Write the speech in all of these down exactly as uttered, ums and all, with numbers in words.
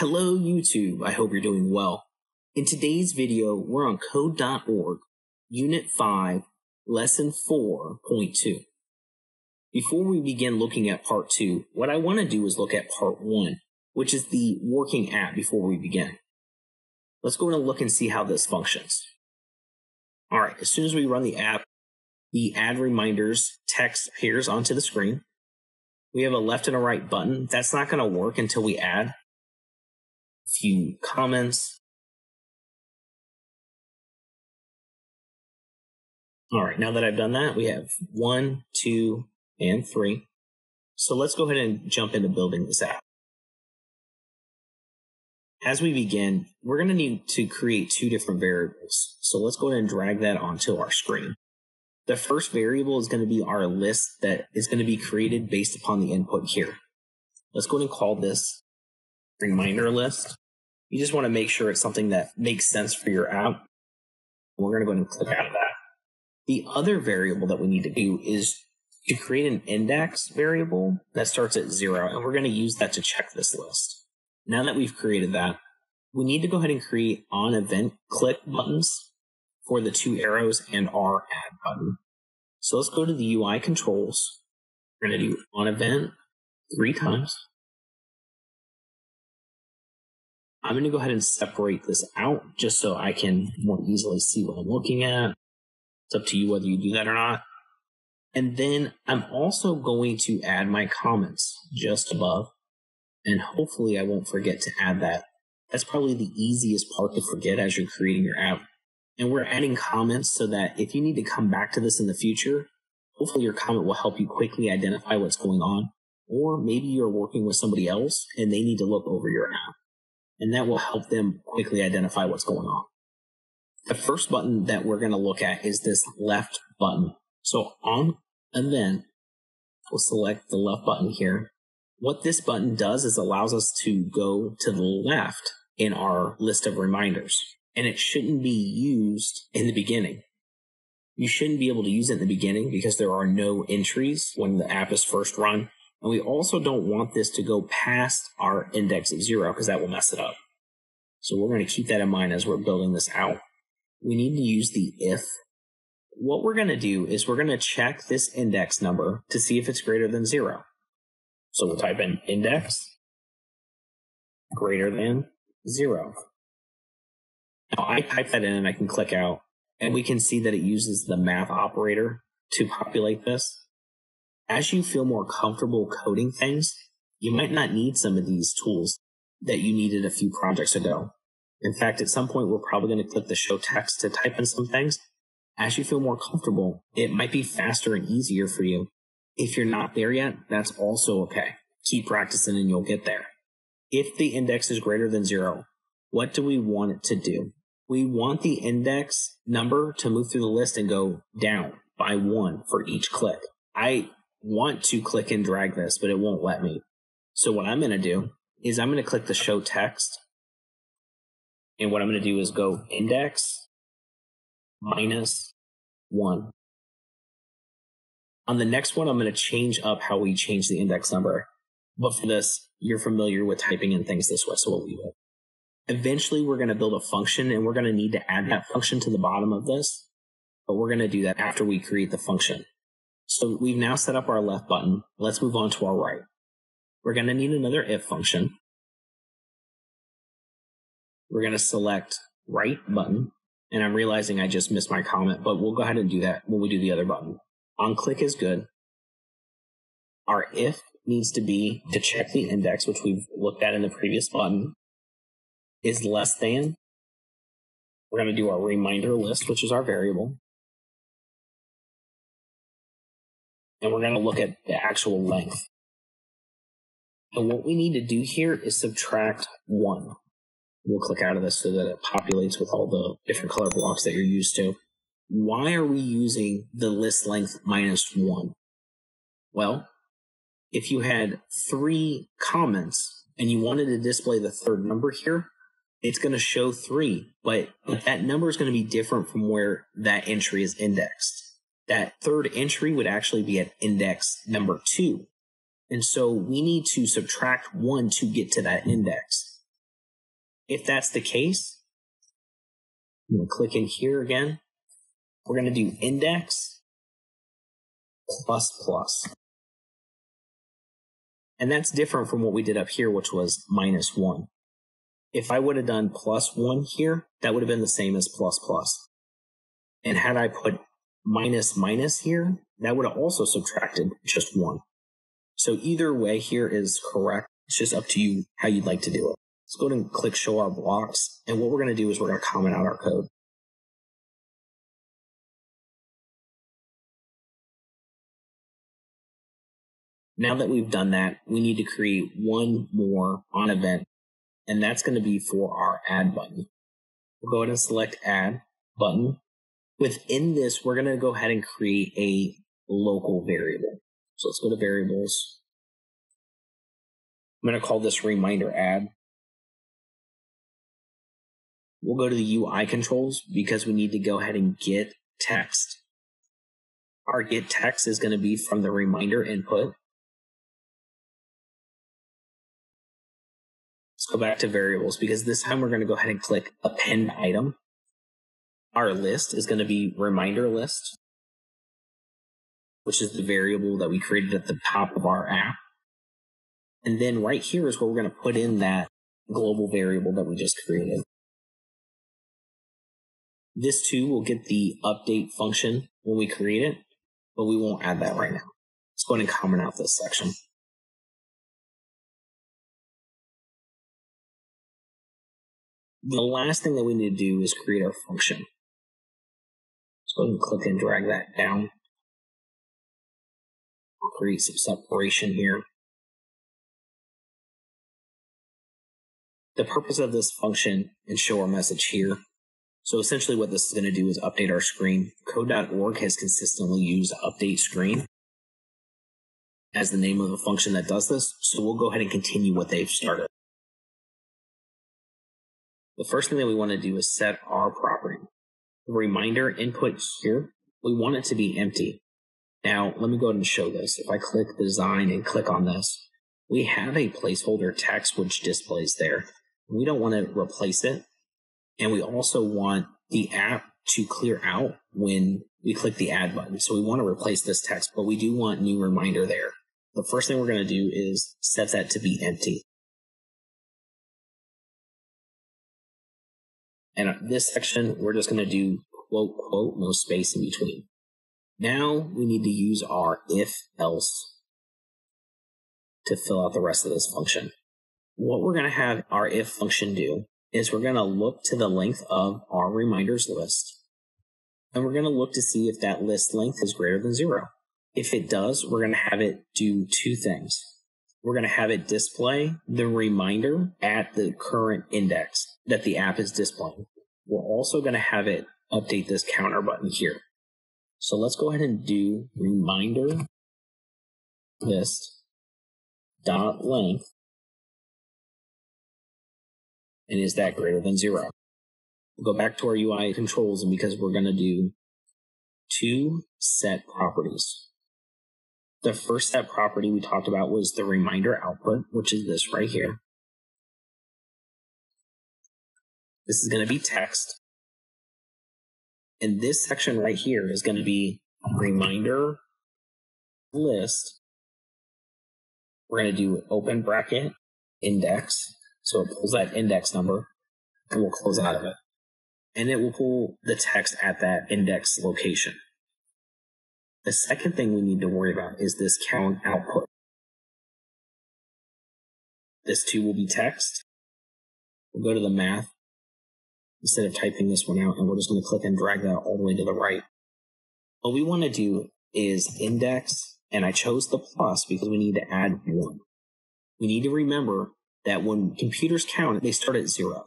Hello, YouTube. I hope you're doing well. In today's video, we're on code dot org, Unit five, Lesson four point two. Before we begin looking at Part two, what I want to do is look at Part one, which is the working app before we begin. Let's go and look and see how this functions. All right, as soon as we run the app, the add reminders text appears onto the screen. We have a left and a right button. That's not going to work until we add a few comments. All right, now that I've done that, we have one, two, and three. So let's go ahead and jump into building this app. As we begin, we're going to need to create two different variables. So let's go ahead and drag that onto our screen. The first variable is going to be our list that is going to be created based upon the input here. Let's go ahead and call this reminder list. You just want to make sure it's something that makes sense for your app. We're going to go ahead and click out of that. The other variable that we need to do is to create an index variable that starts at zero, and we're going to use that to check this list. Now that we've created that, we need to go ahead and create on event click buttons for the two arrows and our add button. So let's go to the U I controls. We're going to do on event three times. I'm going to go ahead and separate this out just so I can more easily see what I'm looking at. It's up to you whether you do that or not. And then I'm also going to add my comments just above. And hopefully I won't forget to add that. That's probably the easiest part to forget as you're creating your app. And we're adding comments so that if you need to come back to this in the future, hopefully your comment will help you quickly identify what's going on. Or maybe you're working with somebody else and they need to look over your app. And that will help them quickly identify what's going on. The first button that we're going to look at is this left button. So on event, we'll select the left button here. What this button does is allows us to go to the left in our list of reminders, and it shouldn't be used in the beginning. You shouldn't be able to use it in the beginning because there are no entries when the app is first run. And we also don't want this to go past our index of zero because that will mess it up. So we're going to keep that in mind as we're building this out. We need to use the if. What we're going to do is we're going to check this index number to see if it's greater than zero. So we'll type in index greater than zero. Now I type that in and I can click out, and we can see that it uses the math operator to populate this. As you feel more comfortable coding things, you might not need some of these tools that you needed a few projects ago. In fact, at some point, we're probably going to click the show text to type in some things. As you feel more comfortable, it might be faster and easier for you. If you're not there yet, that's also okay. Keep practicing and you'll get there. If the index is greater than zero, what do we want it to do? We want the index number to move through the list and go down by one for each click. I want to click and drag this, but it won't let me. So what I'm going to do is I'm going to click the show text. And what I'm going to do is go index minus one. On the next one, I'm going to change up how we change the index number. But for this, you're familiar with typing in things this way, so we'll leave it. Eventually, we're going to build a function, and we're going to need to add that function to the bottom of this. But we're going to do that after we create the function. So we've now set up our left button. Let's move on to our right. We're going to need another if function. We're going to select right button, and I'm realizing I just missed my comment, but we'll go ahead and do that when we do the other button. On click is good. Our if needs to be to check the index, which we've looked at in the previous button, is less than. We're going to do our reminder list, which is our variable. And we're going to look at the actual length. And what we need to do here is subtract one. We'll click out of this so that it populates with all the different color blocks that you're used to. Why are we using the list length minus one? Well, if you had three comments and you wanted to display the third number here, it's going to show three, but that number is going to be different from where that entry is indexed. That third entry would actually be at index number two. And so we need to subtract one to get to that index. If that's the case, I'm going to click in here again. We're going to do index plus plus. And that's different from what we did up here, which was minus one. If I would have done plus one here, that would have been the same as plus plus. And had I put minus minus here, that would have also subtracted just one. So either way here is correct. It's just up to you how you'd like to do it. Let's go ahead and click show our blocks. And what we're going to do is we're going to comment out our code. Now that we've done that, we need to create one more on event, and that's going to be for our add button. We'll go ahead and select add button. Within this, we're going to go ahead and create a local variable. So let's go to variables. I'm going to call this reminder add. We'll go to the U I controls because we need to go ahead and get text. Our get text is going to be from the reminder input. Go back to variables because this time we're going to go ahead and click append item. Our list is going to be reminder list, which is the variable that we created at the top of our app. And then right here is where we're going to put in that global variable that we just created. This too will get the update function when we create it, but we won't add that right now. Let's go ahead and comment out this section. The last thing that we need to do is create our function. So I'm going to click and drag that down. We'll create some separation here. The purpose of this function is show our message here. So essentially what this is going to do is update our screen. Code dot org has consistently used update screen as the name of the function that does this. So we'll go ahead and continue what they've started. The first thing that we want to do is set our property. The reminder input here, we want it to be empty. Now, let me go ahead and show this. If I click design and click on this, we have a placeholder text which displays there. We don't want to replace it. And we also want the app to clear out when we click the add button. So we want to replace this text, but we do want new reminder there. The first thing we're going to do is set that to be empty. And this section, we're just going to do quote, quote, no space in between. Now we need to use our if else to fill out the rest of this function. What we're going to have our if function do is we're going to look to the length of our reminders list. And we're going to look to see if that list length is greater than zero. If it does, we're going to have it do two things. We're going to have it display the reminder at the current index that the app is displaying. We're also going to have it update this counter button here. So let's go ahead and do reminder list dot length. And is that greater than zero? We'll go back to our U I controls, and because we're going to do two set properties. The first set property we talked about was the reminder output, which is this right here. This is going to be text. And this section right here is going to be reminder list. We're going to do open bracket index. So it pulls that index number and we'll close out of it. And it will pull the text at that index location. The second thing we need to worry about is this count output. This too will be text. We'll go to the math instead of typing this one out, and we're just going to click and drag that all the way to the right. What we want to do is index, and I chose the plus because we need to add one. We need to remember that when computers count, they start at zero.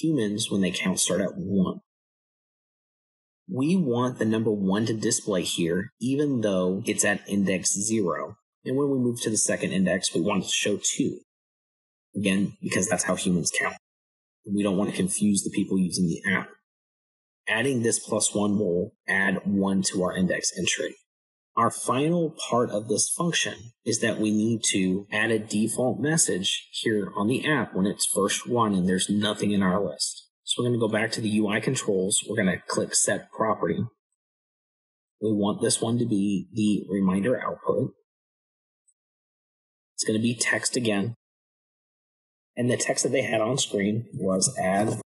Humans, when they count, start at one. We want the number one to display here, even though it's at index zero. And when we move to the second index, we want to show two. Again, because that's how humans count. We don't want to confuse the people using the app. Adding this plus one will add one to our index entry. Our final part of this function is that we need to add a default message here on the app when it's first run and there's nothing in our list. So we're going to go back to the U I controls. We're going to click Set Property. We want this one to be the reminder output. It's going to be text again. And the text that they had on screen was add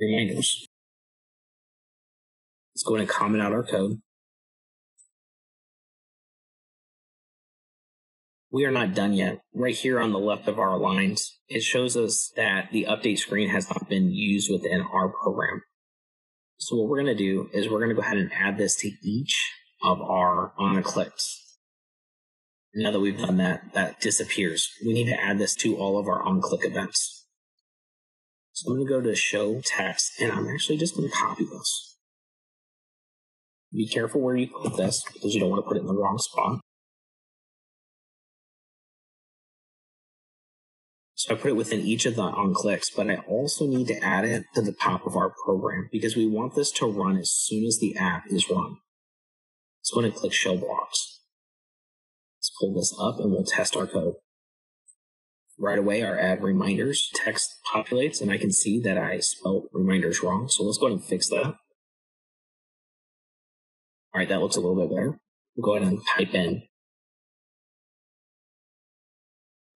reminders. Let's go ahead and comment out our code. We are not done yet. Right here on the left of our lines, it shows us that the update screen has not been used within our program. So what we're going to do is we're going to go ahead and add this to each of our on clicks. Now that we've done that, that disappears. We need to add this to all of our on-click events. So I'm going to go to Show Text, and I'm actually just going to copy this. Be careful where you put this, because you don't want to put it in the wrong spot. So I put it within each of the on-clicks, but I also need to add it to the top of our program, because we want this to run as soon as the app is run. So I'm going to click Show Blocks. Let's pull this up and we'll test our code. Right away, our add reminders text populates, and I can see that I spelled reminders wrong. So let's go ahead and fix that. All right, that looks a little bit better. We'll go ahead and type in.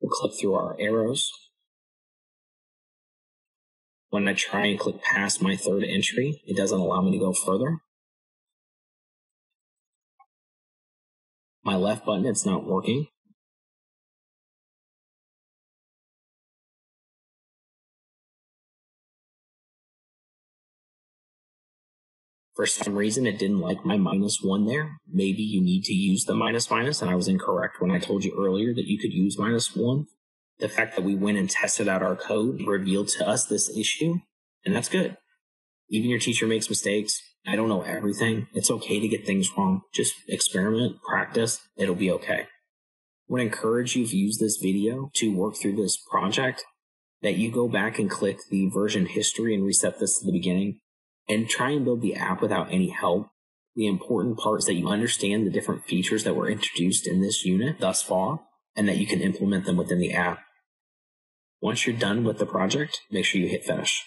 We'll click through our arrows. When I try and click past my third entry, it doesn't allow me to go further. My left button, it's not working. For some reason, it didn't like my minus one there. Maybe you need to use the minus minus, and I was incorrect when I told you earlier that you could use minus one. The fact that we went and tested out our code revealed to us this issue, and that's good. Even your teacher makes mistakes. I don't know everything. It's okay to get things wrong. Just experiment, practice, it'll be okay. I would encourage you, if you use this video to work through this project, that you go back and click the version history and reset this to the beginning and try and build the app without any help. The important part is that you understand the different features that were introduced in this unit thus far and that you can implement them within the app. Once you're done with the project, make sure you hit finish.